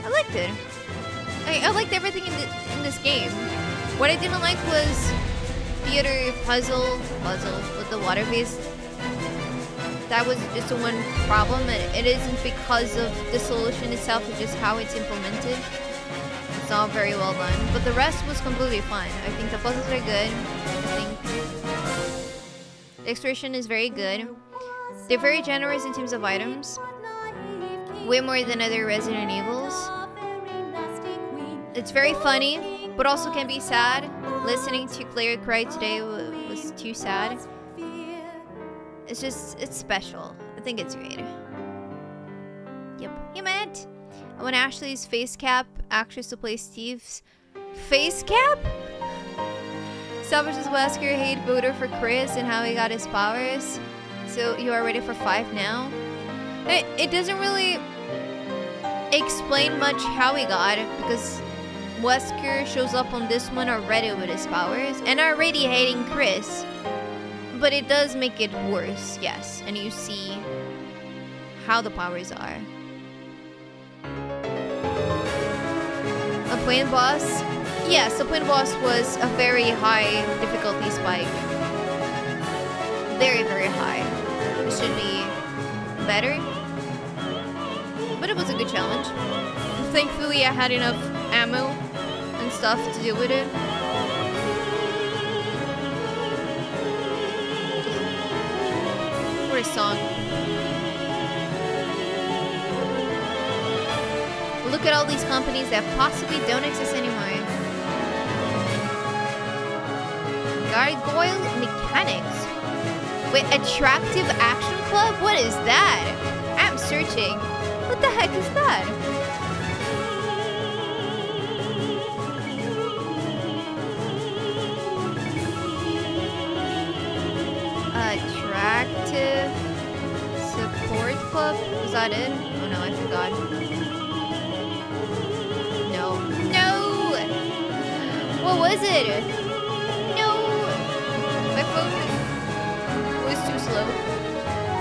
I liked it. I, I liked everything in, the, in this game. What I didn't like was theater puzzle, puzzle with the water piece. That was just the one problem, and it isn't because of the solution itself, it's just how it's implemented. It's not very well done, but the rest was completely fine. I think the puzzles are good. I think the extraction is very good. They're very generous in terms of items, way more than other Resident Evils. It's very funny, but also can be sad. Listening to Claire cry today was too sad. It's just, it's special. I think it's great. Yep. You meant? I want Ashley's face cap actress to play Steve's face cap? Salvage's Wesker hate voter for Chris and how he got his powers. So you are ready for five now? It, it doesn't really explain much how he got it, because Wesker shows up on this one already with his powers and already hating Chris, but it does make it worse, yes, and you see how the powers are. A plain boss? Yes, a plain boss was a very high difficulty spike. Very, very high. It should be better, but it was a good challenge. Thankfully, I had enough ammo and stuff to deal with it. What a song. Look at all these companies that possibly don't exist anymore. Gargoyle Mechanics. Wait, Attractive Action Club? What is that? I'm searching. What the heck is that? Club? Is that it? Oh no, I forgot. No. No! What was it? No! My phone was too slow.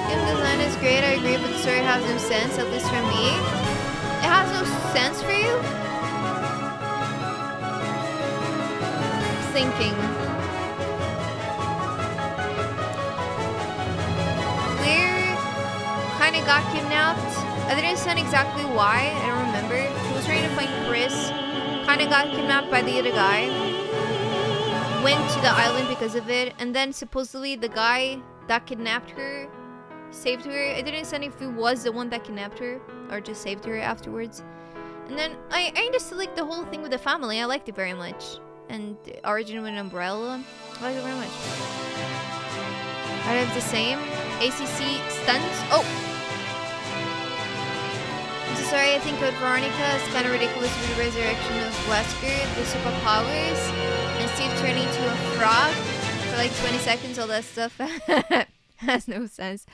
Game design is great, I agree, but the story has no sense, at least for me. It has no sense for you? Thinking. Claire kind of got kidnapped. I didn't understand exactly why. I don't remember. She was trying to find Chris. Kind of got kidnapped by the other guy. Went to the island because of it. And then supposedly the guy that kidnapped her saved her. I didn't understand if he was the one that kidnapped her or just saved her afterwards. And then I, I understood like the whole thing with the family. I liked it very much. And Origin with an Umbrella. I like it very much. I have the same. A C C stunts. Oh! I'm so sorry, I think Code Veronica is kind of ridiculous with the resurrection of Wesker, the superpowers, and Steve turning into a frog for like twenty seconds. All that stuff has no sense.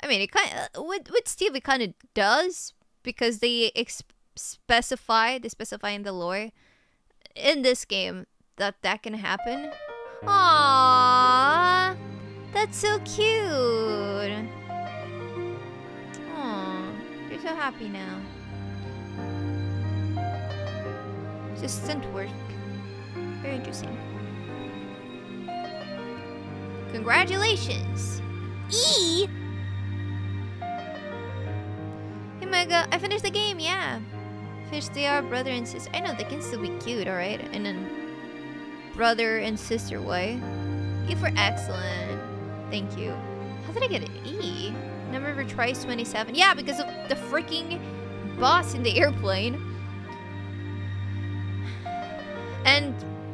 I mean, it kind of, with, with Steve, it kind of does, because they ex specify, they specify in the lore in this game that that can happen. Aww, that's so cute. Aww, you're so happy now. Just stunt work. Very interesting. Congratulations. E. Hey Mega, I finished the game. Yeah. Fish, they are brother and sister. I know, they can still be cute, alright? In a brother and sister way. E for excellent. Thank you. How did I get an E? Number of retries twenty-seven. Yeah, because of the freaking boss in the airplane. And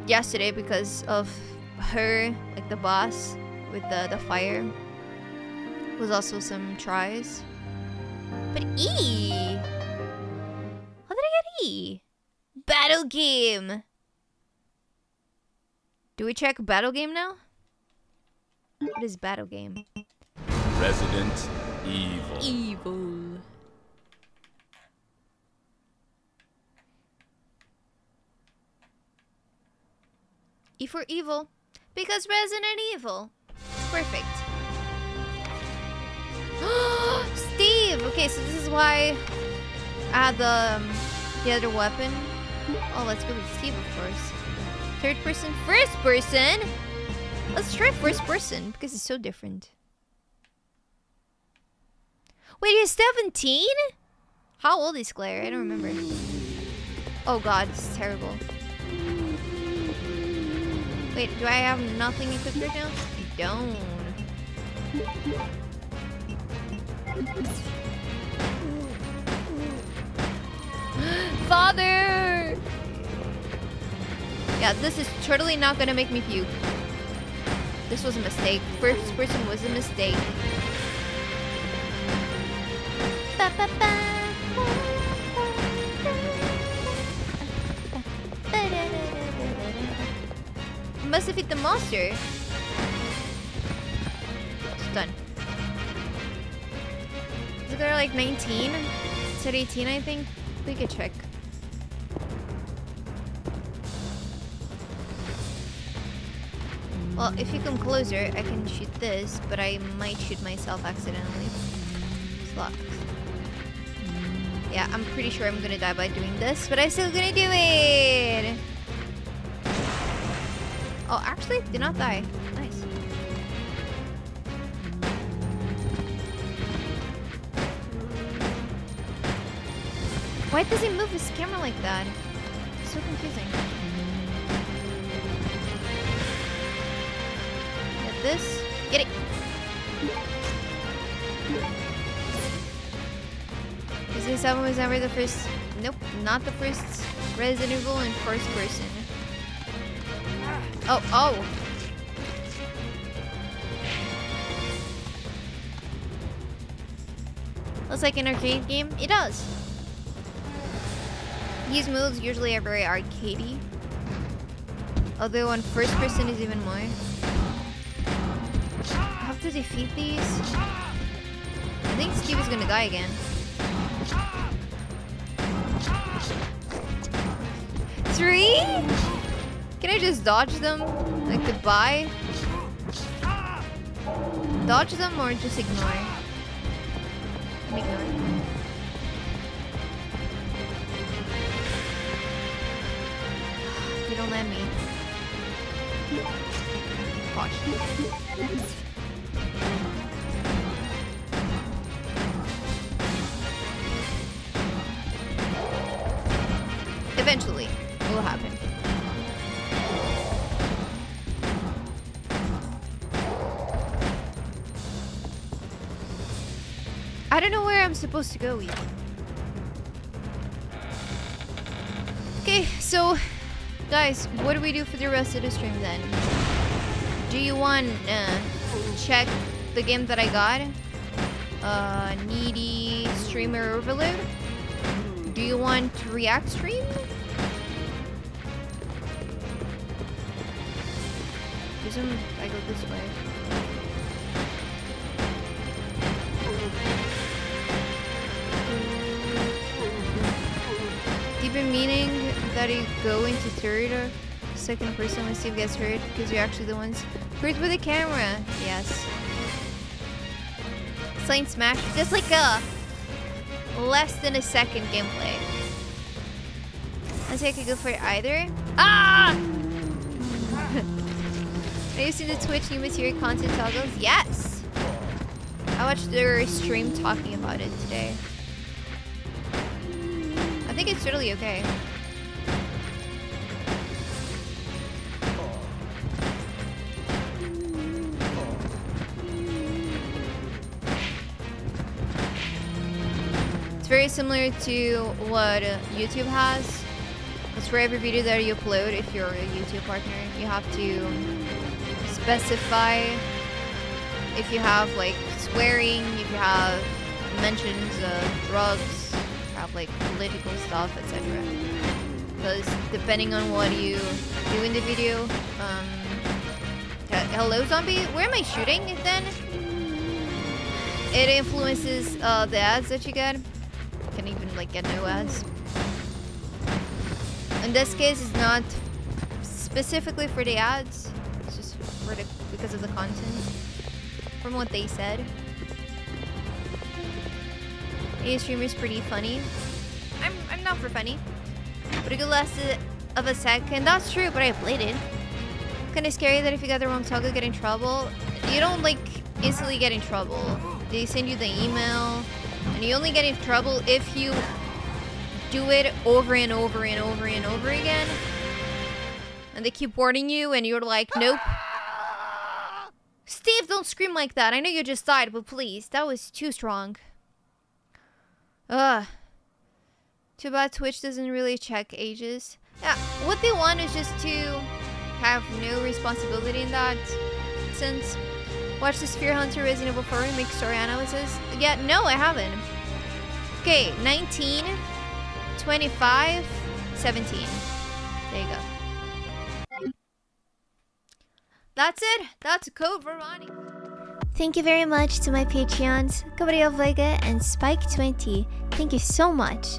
yesterday, because of her, like the boss with the, the fire, was also some tries. But E! How did I get E? Battle game! Do we check battle game now? What is battle game? Resident Evil. Evil. E for evil. Because Resident Evil. It's perfect. Steve! Okay, so this is why I had the, um, the other weapon. Oh, let's go with Steve, of course. Third person, first person! Let's try first person, because it's so different. Wait, you're seventeen? How old is Claire? I don't remember. Oh god, this is terrible. Wait, do I have nothing equipped right now? You don't. Father! Yeah, this is totally not gonna make me puke. This was a mistake. First person was a mistake. Ba, ba, ba, ba, ba, ba, ba, ba. Must defeat the monster. Stun. Is it gonna like nineteen? It's at eighteen, I think. We could check. Well, if you come closer, I can shoot this, but I might shoot myself accidentally. It's locked. Yeah, I'm pretty sure I'm gonna die by doing this, but I'm still gonna do it! Oh, actually, did not die. Nice. Why does he move his camera like that? It's so confusing. Get this. Get it! Is this album was never the first... Nope, not the first Resident Evil in first person. Oh, oh! Looks like an arcade game. It does! These moves usually are very arcadey. Although on first person is even more. I have to defeat these. I think Steve is gonna die again. Three? Can I just dodge them? Like, goodbye? Dodge them or just ignore? I'm ignoring. You don't let me. Watch. Eventually, it will happen. I don't know where I'm supposed to go either. Okay, so guys, what do we do for the rest of the stream then? Do you want uh, check the game that I got? Uh, needy streamer Overlive? Do you want to react stream? Presume I go this way. Deep in meaning that you go into third or second person when Steve gets hurt because you're actually the ones hurt with the camera. Yes. Slain smash. That's like a less than a second gameplay. I think I could go for it either. Ah! Are you seeing the Twitch new material content toggles? Yes! I watched their stream talking about it today. I think it's totally okay. Very similar to what uh, YouTube has. It's for every video that you upload, if you're a YouTube partner, you have to specify if you have like swearing, if you have mentions of drugs, have like political stuff, et cetera. Because depending on what you do in the video, um, hello zombie, where am I shooting then? It influences uh, the ads that you get. Can even like get no ads. In this case, it's not specifically for the ads. It's just for the, because of the content. From what they said, a streamer's pretty funny. I'm I'm not for funny, but it could last a, of a second. That's true, but I played it. Kind of scary that if you got the wrong toggle, get in trouble. You don't like instantly get in trouble. They send you the email. And you only get in trouble if you do it over and over and over and over again. And they keep warning you and you're like, nope. Steve, don't scream like that. I know you just died, but please. That was too strong. Ugh. Too bad Twitch doesn't really check ages. Yeah, what they want is just to have no responsibility in that sense. Watch the Sphere Hunter Resident Evil four remake story analysis. Yeah, no, I haven't. Okay, nineteen, twenty-five, seventeen. There you go. That's it. That's Code Veronica. Thank you very much to my Patreons, Gabriel Vega and Spike twenty. Thank you so much.